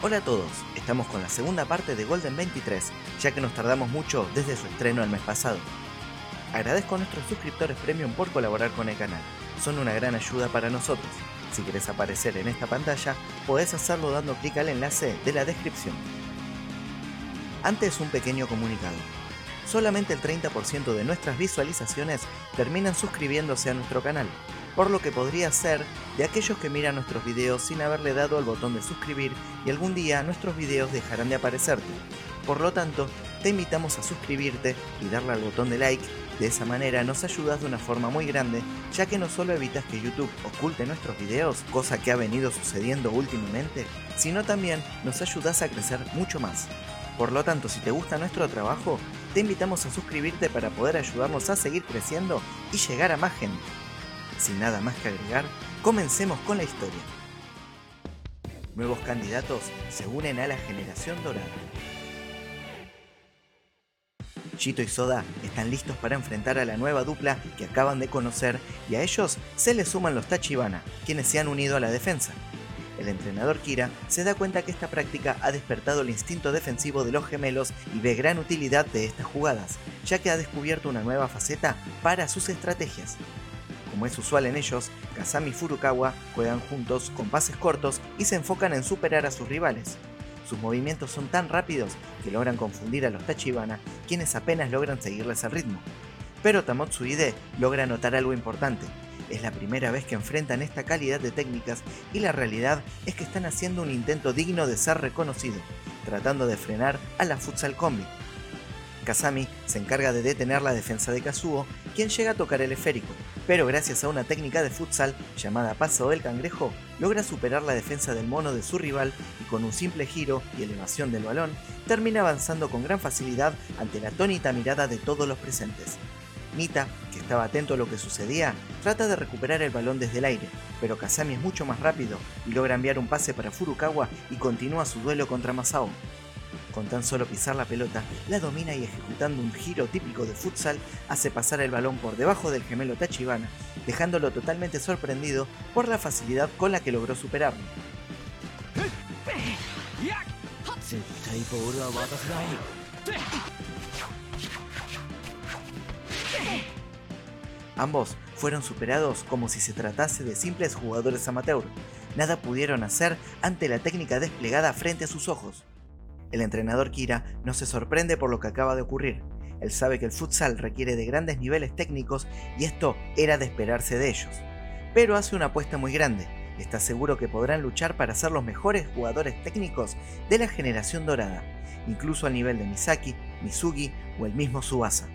Hola a todos, estamos con la segunda parte de Golden 23, ya que nos tardamos mucho desde su estreno el mes pasado. Agradezco a nuestros suscriptores Premium por colaborar con el canal, son una gran ayuda para nosotros. Si querés aparecer en esta pantalla, podés hacerlo dando clic al enlace de la descripción. Antes un pequeño comunicado. Solamente el 30% de nuestras visualizaciones terminan suscribiéndose a nuestro canal, por lo que podría ser de aquellos que miran nuestros videos sin haberle dado al botón de suscribir y algún día nuestros videos dejarán de aparecerte. Por lo tanto, te invitamos a suscribirte y darle al botón de like, de esa manera nos ayudas de una forma muy grande, ya que no solo evitas que YouTube oculte nuestros videos, cosa que ha venido sucediendo últimamente, sino también nos ayudas a crecer mucho más. Por lo tanto, si te gusta nuestro trabajo, te invitamos a suscribirte para poder ayudarnos a seguir creciendo y llegar a más gente. Sin nada más que agregar, comencemos con la historia. Nuevos candidatos se unen a la Generación Dorada. Jito y Soda están listos para enfrentar a la nueva dupla que acaban de conocer y a ellos se les suman los Tachibana, quienes se han unido a la defensa. El entrenador Kira se da cuenta que esta práctica ha despertado el instinto defensivo de los gemelos y ve gran utilidad de estas jugadas, ya que ha descubierto una nueva faceta para sus estrategias. Como es usual en ellos, Kazami y Furukawa juegan juntos con pases cortos y se enfocan en superar a sus rivales. Sus movimientos son tan rápidos que logran confundir a los Tachibana, quienes apenas logran seguirles el ritmo. Pero Tamotsu Ide logra notar algo importante. Es la primera vez que enfrentan esta calidad de técnicas y la realidad es que están haciendo un intento digno de ser reconocido, tratando de frenar a la Futsal Combi. Kazami se encarga de detener la defensa de Kazuo, quien llega a tocar el esférico, pero gracias a una técnica de futsal llamada paso del cangrejo, logra superar la defensa del mono de su rival y con un simple giro y elevación del balón, termina avanzando con gran facilidad ante la atónita mirada de todos los presentes. Nitta, que estaba atento a lo que sucedía, trata de recuperar el balón desde el aire, pero Kazami es mucho más rápido y logra enviar un pase para Furukawa y continúa su duelo contra Masao. Con tan solo pisar la pelota, la domina y ejecutando un giro típico de futsal, hace pasar el balón por debajo del gemelo Tachibana, dejándolo totalmente sorprendido por la facilidad con la que logró superarlo. Ambos fueron superados como si se tratase de simples jugadores amateur. Nada pudieron hacer ante la técnica desplegada frente a sus ojos. El entrenador Kira no se sorprende por lo que acaba de ocurrir. Él sabe que el futsal requiere de grandes niveles técnicos y esto era de esperarse de ellos. Pero hace una apuesta muy grande. Está seguro que podrán luchar para ser los mejores jugadores técnicos de la Generación Dorada, incluso al nivel de Misaki, Mizugi o el mismo Tsubasa.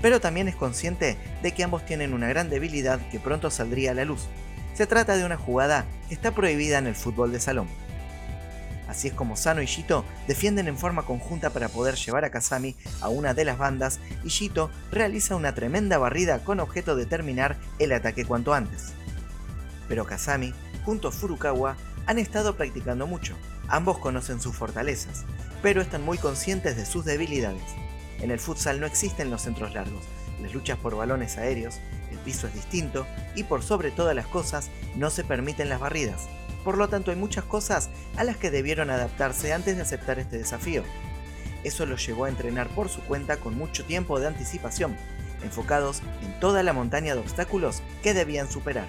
Pero también es consciente de que ambos tienen una gran debilidad que pronto saldría a la luz. Se trata de una jugada que está prohibida en el fútbol de salón. Así es como Sano y Shito defienden en forma conjunta para poder llevar a Kazami a una de las bandas y Shito realiza una tremenda barrida con objeto de terminar el ataque cuanto antes. Pero Kazami, junto a Furukawa, han estado practicando mucho. Ambos conocen sus fortalezas, pero están muy conscientes de sus debilidades. En el futsal no existen los centros largos, las luchas por balones aéreos, el piso es distinto y por sobre todas las cosas no se permiten las barridas. Por lo tanto, hay muchas cosas a las que debieron adaptarse antes de aceptar este desafío. Eso los llevó a entrenar por su cuenta con mucho tiempo de anticipación, enfocados en toda la montaña de obstáculos que debían superar.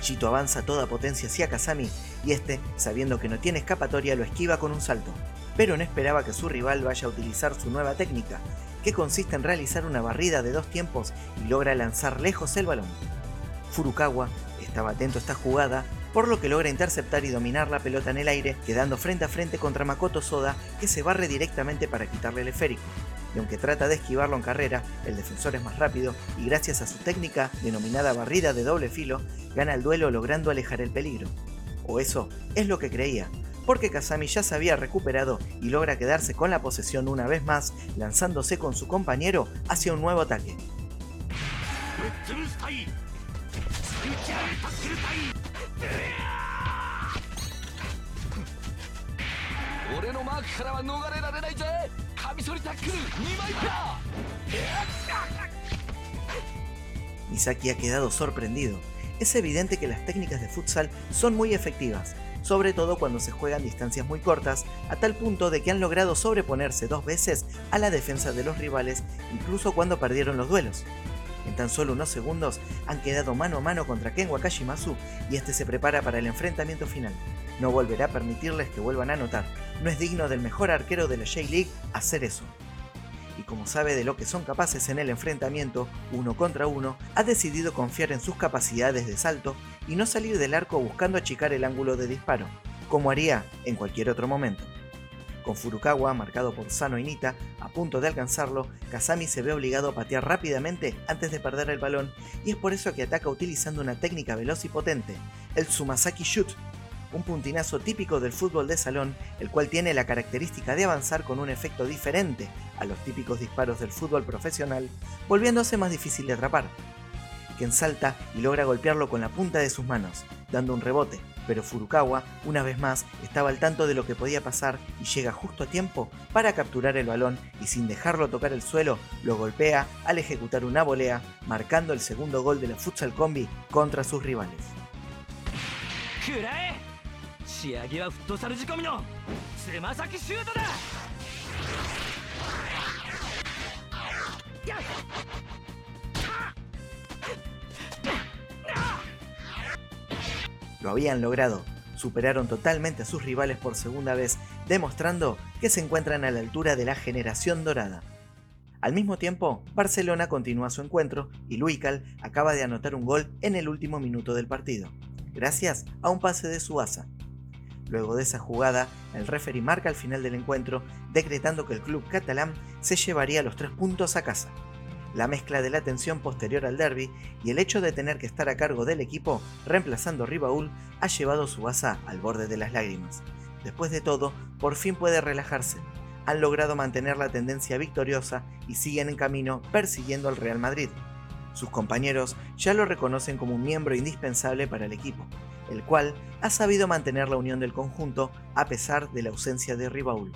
Jito avanza a toda potencia hacia Kazami y este, sabiendo que no tiene escapatoria, lo esquiva con un salto, pero no esperaba que su rival vaya a utilizar su nueva técnica, que consiste en realizar una barrida de dos tiempos y logra lanzar lejos el balón. Furukawa estaba atento a esta jugada, por lo que logra interceptar y dominar la pelota en el aire, quedando frente a frente contra Makoto Soda, que se barre directamente para quitarle el esférico. Y aunque trata de esquivarlo en carrera, el defensor es más rápido y gracias a su técnica, denominada barrida de doble filo, gana el duelo logrando alejar el peligro. O eso es lo que creía, porque Kazami ya se había recuperado y logra quedarse con la posesión una vez más, lanzándose con su compañero hacia un nuevo ataque. Misaki ha quedado sorprendido. es evidente que las técnicas de futsal son muy efectivas, sobre todo cuando se juegan distancias muy cortas, a tal punto de que han logrado sobreponerse dos veces a la defensa de los rivales, incluso cuando perdieron los duelos. En tan solo unos segundos han quedado mano a mano contra Ken Wakashimazu y este se prepara para el enfrentamiento final. No volverá a permitirles que vuelvan a anotar. No es digno del mejor arquero de la J-League hacer eso. Y como sabe de lo que son capaces en el enfrentamiento, uno contra uno, ha decidido confiar en sus capacidades de salto y no salir del arco buscando achicar el ángulo de disparo, como haría en cualquier otro momento. Con Furukawa, marcado por Sano y Nitta, a punto de alcanzarlo, Kazami se ve obligado a patear rápidamente antes de perder el balón, y es por eso que ataca utilizando una técnica veloz y potente, el Sumasaki Shoot, un puntinazo típico del fútbol de salón, el cual tiene la característica de avanzar con un efecto diferente a los típicos disparos del fútbol profesional, volviéndose más difícil de atrapar. Ken salta y logra golpearlo con la punta de sus manos, dando un rebote, pero Furukawa, una vez más, estaba al tanto de lo que podía pasar y llega justo a tiempo para capturar el balón y sin dejarlo tocar el suelo, lo golpea al ejecutar una volea, marcando el segundo gol de la Futsal Combi contra sus rivales. Lo habían logrado, superaron totalmente a sus rivales por segunda vez, demostrando que se encuentran a la altura de la Generación Dorada. Al mismo tiempo, Barcelona continúa su encuentro y Luis Cal acaba de anotar un gol en el último minuto del partido, gracias a un pase de Suaza. Luego de esa jugada, el referee marca el final del encuentro, decretando que el club catalán se llevaría los 3 puntos a casa. La mezcla de la tensión posterior al derbi y el hecho de tener que estar a cargo del equipo reemplazando a Rivaul ha llevado a Tsubasa al borde de las lágrimas. Después de todo, por fin puede relajarse. Han logrado mantener la tendencia victoriosa y siguen en camino persiguiendo al Real Madrid. Sus compañeros ya lo reconocen como un miembro indispensable para el equipo, el cual ha sabido mantener la unión del conjunto a pesar de la ausencia de Rivaul.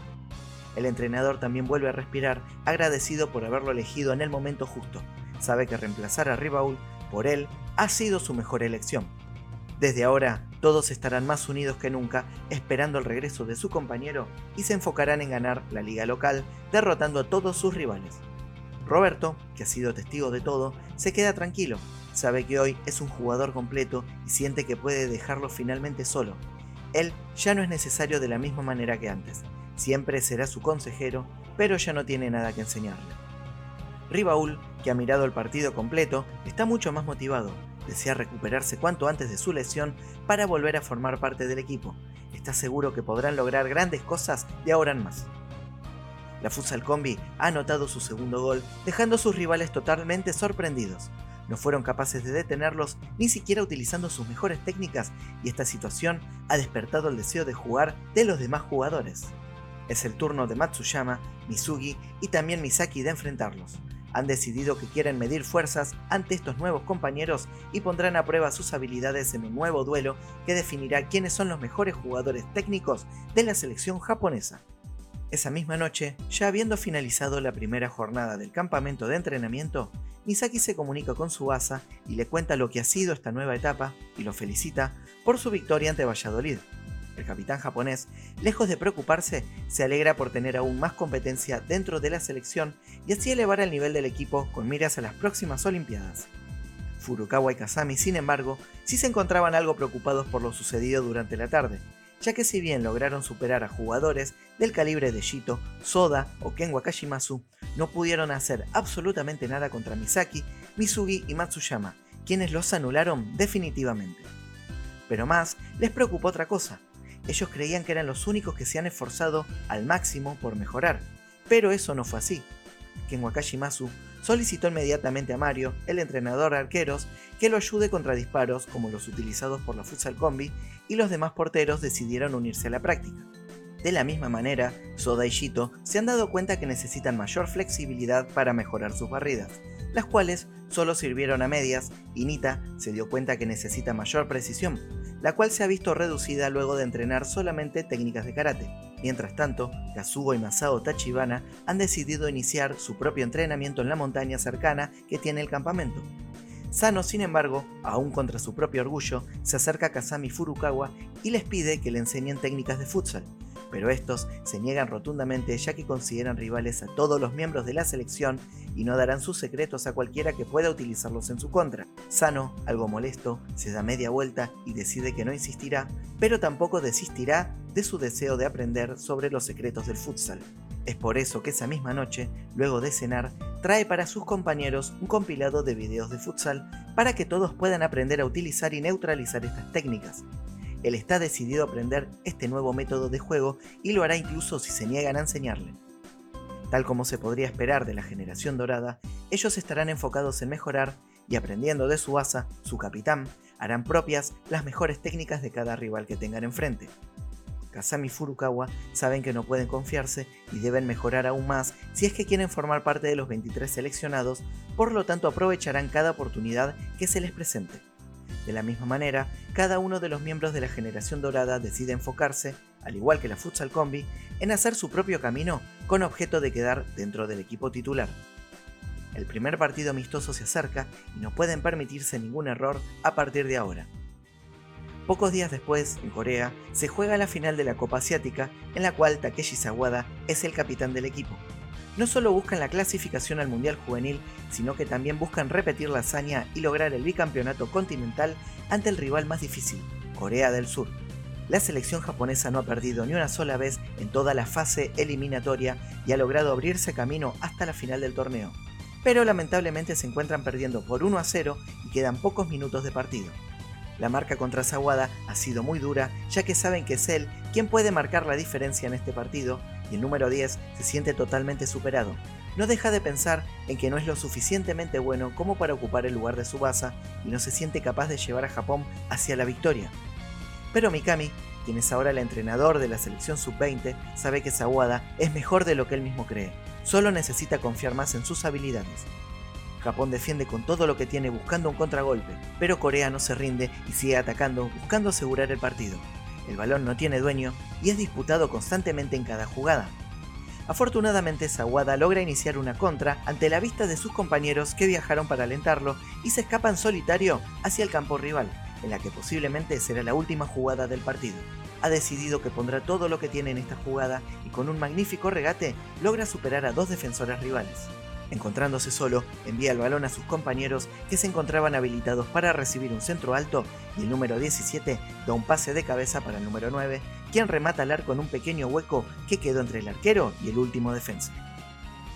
El entrenador también vuelve a respirar, agradecido por haberlo elegido en el momento justo. Sabe que reemplazar a Rivaul por él ha sido su mejor elección. Desde ahora, todos estarán más unidos que nunca, esperando el regreso de su compañero y se enfocarán en ganar la liga local, derrotando a todos sus rivales. Roberto, que ha sido testigo de todo, se queda tranquilo. Sabe que hoy es un jugador completo y siente que puede dejarlo finalmente solo. Él ya no es necesario de la misma manera que antes. Siempre será su consejero, pero ya no tiene nada que enseñarle. Rivaul, que ha mirado el partido completo, está mucho más motivado. Desea recuperarse cuanto antes de su lesión para volver a formar parte del equipo. Está seguro que podrán lograr grandes cosas de ahora en más. La Futsal Combi ha anotado su segundo gol, dejando a sus rivales totalmente sorprendidos. No fueron capaces de detenerlos, ni siquiera utilizando sus mejores técnicas, y esta situación ha despertado el deseo de jugar de los demás jugadores. Es el turno de Matsuyama, Mizugi y también Misaki de enfrentarlos. Han decidido que quieren medir fuerzas ante estos nuevos compañeros y pondrán a prueba sus habilidades en un nuevo duelo que definirá quiénes son los mejores jugadores técnicos de la selección japonesa. Esa misma noche, ya habiendo finalizado la primera jornada del campamento de entrenamiento, Misaki se comunica con Tsubasa y le cuenta lo que ha sido esta nueva etapa y lo felicita por su victoria ante Valladolid. El capitán japonés, lejos de preocuparse, se alegra por tener aún más competencia dentro de la selección y así elevar el nivel del equipo con miras a las próximas Olimpiadas. Furukawa y Kazami, sin embargo, sí se encontraban algo preocupados por lo sucedido durante la tarde, ya que si bien lograron superar a jugadores del calibre de Jito, Soda o Ken Wakashimazu, no pudieron hacer absolutamente nada contra Misaki, Mizugi y Matsuyama, quienes los anularon definitivamente. Pero más les preocupó otra cosa. Ellos creían que eran los únicos que se han esforzado al máximo por mejorar, pero eso no fue así. Ken Wakashimazu solicitó inmediatamente a Mario, el entrenador de arqueros, que lo ayude contra disparos como los utilizados por la Futsal Combi y los demás porteros decidieron unirse a la práctica. De la misma manera, Soda y Jito se han dado cuenta que necesitan mayor flexibilidad para mejorar sus barridas, las cuales solo sirvieron a medias y Nitta se dio cuenta que necesita mayor precisión, la cual se ha visto reducida luego de entrenar solamente técnicas de karate. Mientras tanto, Kazuo y Masao Tachibana han decidido iniciar su propio entrenamiento en la montaña cercana que tiene el campamento. Sano, sin embargo, aún contra su propio orgullo, se acerca a Kazami y Furukawa y les pide que le enseñen técnicas de futsal, pero estos se niegan rotundamente ya que consideran rivales a todos los miembros de la selección y no darán sus secretos a cualquiera que pueda utilizarlos en su contra. Sano, algo molesto, se da media vuelta y decide que no insistirá, pero tampoco desistirá de su deseo de aprender sobre los secretos del futsal. Es por eso que esa misma noche, luego de cenar, trae para sus compañeros un compilado de videos de futsal para que todos puedan aprender a utilizar y neutralizar estas técnicas. Él está decidido a aprender este nuevo método de juego y lo hará incluso si se niegan a enseñarle. Tal como se podría esperar de la Generación Dorada, ellos estarán enfocados en mejorar y, aprendiendo de Tsubasa, su capitán, harán propias las mejores técnicas de cada rival que tengan enfrente. Kazami y Furukawa saben que no pueden confiarse y deben mejorar aún más si es que quieren formar parte de los 23 seleccionados, por lo tanto aprovecharán cada oportunidad que se les presente. De la misma manera, cada uno de los miembros de la Generación Dorada decide enfocarse, al igual que la Futsal Combi, en hacer su propio camino con objeto de quedar dentro del equipo titular. El primer partido amistoso se acerca y no pueden permitirse ningún error a partir de ahora. Pocos días después, en Corea, se juega la final de la Copa Asiática, en la cual Takeshi Sawada es el capitán del equipo. No solo buscan la clasificación al Mundial Juvenil, sino que también buscan repetir la hazaña y lograr el bicampeonato continental ante el rival más difícil, Corea del Sur. La selección japonesa no ha perdido ni una sola vez en toda la fase eliminatoria y ha logrado abrirse camino hasta la final del torneo, pero lamentablemente se encuentran perdiendo por 1-0 y quedan pocos minutos de partido. La marca contra Sawada ha sido muy dura, ya que saben que es él quien puede marcar la diferencia en este partido, y el número 10 se siente totalmente superado. No deja de pensar en que no es lo suficientemente bueno como para ocupar el lugar de Tsubasa y no se siente capaz de llevar a Japón hacia la victoria. Pero Mikami, quien es ahora el entrenador de la selección sub-20, sabe que Sawada es mejor de lo que él mismo cree, solo necesita confiar más en sus habilidades. Japón defiende con todo lo que tiene buscando un contragolpe, pero Corea no se rinde y sigue atacando buscando asegurar el partido. El balón no tiene dueño y es disputado constantemente en cada jugada. Afortunadamente, Sawada logra iniciar una contra ante la vista de sus compañeros que viajaron para alentarlo y se escapan solitario hacia el campo rival, en la que posiblemente será la última jugada del partido. Ha decidido que pondrá todo lo que tiene en esta jugada y con un magnífico regate logra superar a dos defensores rivales. Encontrándose solo, envía el balón a sus compañeros que se encontraban habilitados para recibir un centro alto y el número 17 da un pase de cabeza para el número 9, quien remata al arco en un pequeño hueco que quedó entre el arquero y el último defensa.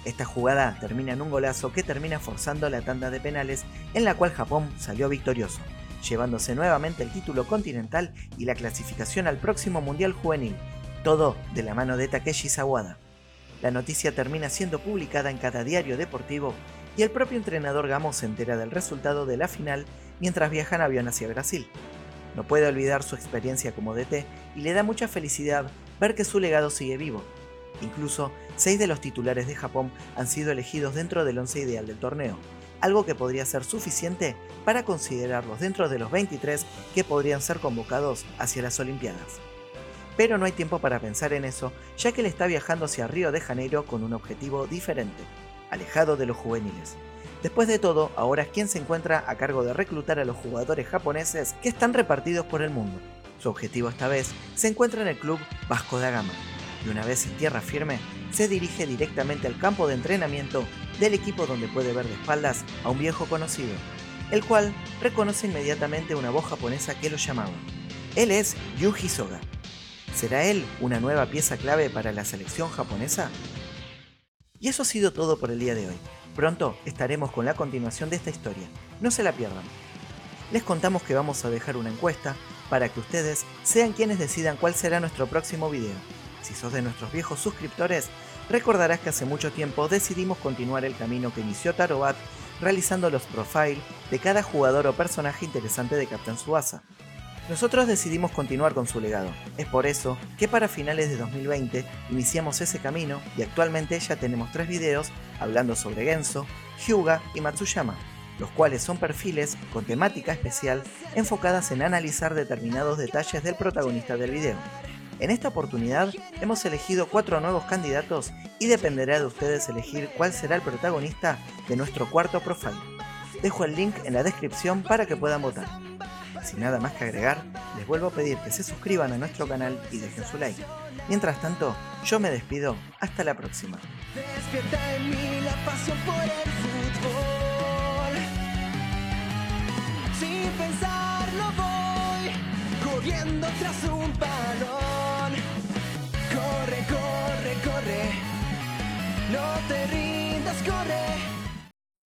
Esta jugada termina en un golazo que termina forzando la tanda de penales, en la cual Japón salió victorioso, llevándose nuevamente el título continental y la clasificación al próximo Mundial Juvenil, todo de la mano de Takeshi Sawada. La noticia termina siendo publicada en cada diario deportivo y el propio entrenador Gamo se entera del resultado de la final mientras viaja en avión hacia Brasil. No puede olvidar su experiencia como DT y le da mucha felicidad ver que su legado sigue vivo. Incluso, 6 de los titulares de Japón han sido elegidos dentro del 11 ideal del torneo, algo que podría ser suficiente para considerarlos dentro de los 23 que podrían ser convocados hacia las Olimpiadas. Pero no hay tiempo para pensar en eso, ya que él está viajando hacia Río de Janeiro con un objetivo diferente, alejado de los juveniles. Después de todo, ahora es quien se encuentra a cargo de reclutar a los jugadores japoneses que están repartidos por el mundo. Su objetivo esta vez se encuentra en el club Vasco da Gama, y una vez en tierra firme, se dirige directamente al campo de entrenamiento del equipo donde puede ver de espaldas a un viejo conocido, el cual reconoce inmediatamente una voz japonesa que lo llamaba. Él es Yuji Soga. ¿Será él una nueva pieza clave para la selección japonesa? Y eso ha sido todo por el día de hoy. Pronto estaremos con la continuación de esta historia. No se la pierdan. Les contamos que vamos a dejar una encuesta para que ustedes sean quienes decidan cuál será nuestro próximo video. Si sos de nuestros viejos suscriptores, recordarás que hace mucho tiempo decidimos continuar el camino que inició Tarobat realizando los profiles de cada jugador o personaje interesante de Captain Tsubasa. Nosotros decidimos continuar con su legado, es por eso que para finales de 2020 iniciamos ese camino y actualmente ya tenemos 3 videos hablando sobre Genso, Hyuga y Matsuyama, los cuales son perfiles con temática especial enfocadas en analizar determinados detalles del protagonista del video. En esta oportunidad hemos elegido 4 nuevos candidatos y dependerá de ustedes elegir cuál será el protagonista de nuestro cuarto profile. Dejo el link en la descripción para que puedan votar. Sin nada más que agregar, les vuelvo a pedir que se suscriban a nuestro canal y dejen su like. Mientras tanto, yo me despido. Hasta la próxima. Despierta en mí la pasión por el fútbol. Sin pensarlo voy corriendo tras un balón. Corre, corre, corre. No te rindas, corre.